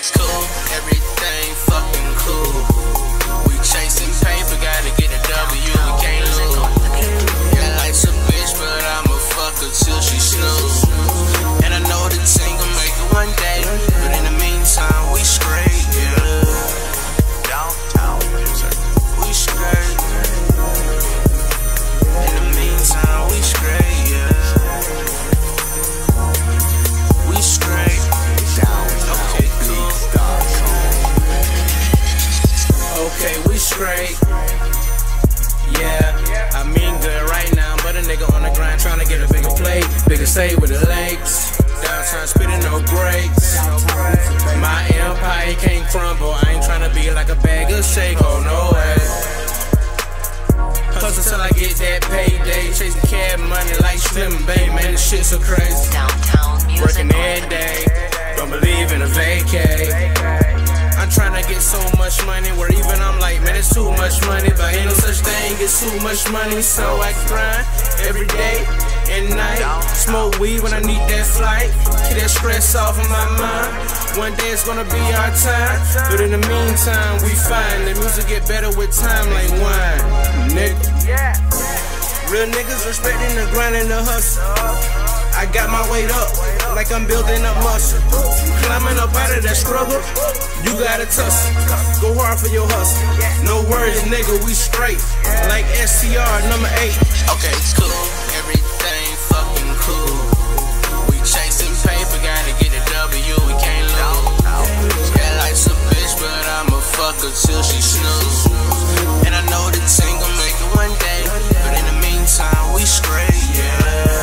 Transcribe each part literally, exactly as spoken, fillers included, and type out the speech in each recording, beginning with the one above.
everything's cool, everything fucking cool. We chasing paper, gotta get a W, we can't lose. Yeah, life's a bitch, but I'ma fuck her till she snooze. And I know the thing gon' make it one day, but in the meantime, we straight, yeah. Downtown, we straight. In the meantime, we straight, yeah. We straight. Okay, cool. Okay, we straight. Yeah, I mean good right now, but a nigga on the grind tryna get a bigger plate, bigger stay with the legs. Downtown spitting no breaks. My empire can't crumble. I ain't tryna be like a bag of shake. Oh no way. Hustle till I get that payday, chasing cab money like Slim Bay. Man, this shit so crazy. Downtown music working every day. Don't believe in a vacay. I'm tryna get so much money where even I'm like, man, it's too much money. But ain't no such thing as too much money, so I grind every day and night. Smoke weed when I need that flight. Get that stress off of my mind. One day it's gonna be our time, but in the meantime we find the music get better with time like wine. Nigga, real niggas respecting the grind and the hustle. I got my weight up like I'm building up muscle. Climbing up out of that struggle, you gotta tussle. Go hard for your hustle. No worries, nigga, we straight. Like S C R number eight. Okay, it's cool. Everything fucking cool. We chasing paper, gotta get a W, we can't lose. Yeah, life's a bitch, but I'ma fuck her till she snooze. And I know the thing gon' make it one day, but in the meantime, we straight, yeah.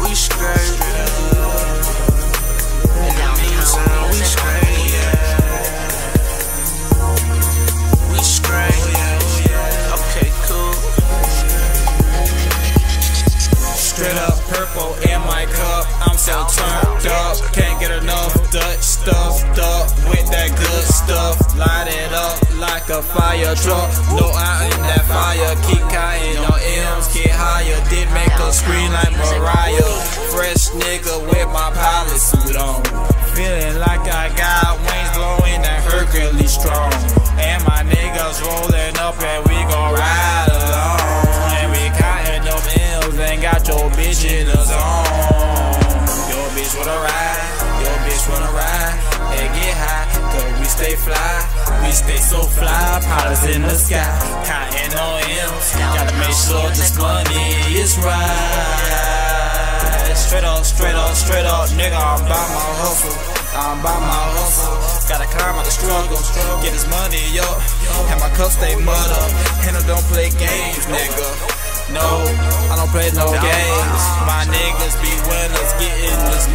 We straight, yeah. In the meantime, we straight, yeah. We straight, yeah. Okay, cool. Straight up purple in my cup, I'm so turned up. Can't get enough Dutch stuffed up with that good stuff. Light it up like a fire truck. No eye in that fire. Keep counting on M's, get higher. Did make a scream like Mariah. Fresh nigga with my pilot suit on. Feeling like I got wings blowing that Hercules strong. And my niggas rolling up and we gon' ride along. And we counting them M's and got your bitch in the zone. Your bitch wanna ride, your bitch wanna ride and get high. Cause we stay fly, we stay so fly. Pilots in the sky, counting on M's. Gotta make sure this money is right. Straight up, straight up, straight up, nigga, I'm by my hustle, I'm by my hustle. Gotta climb out the struggle, get this money up. Have my cup stay mud up, and I don't play games, nigga. No, I don't play no games. My niggas be winners, getting this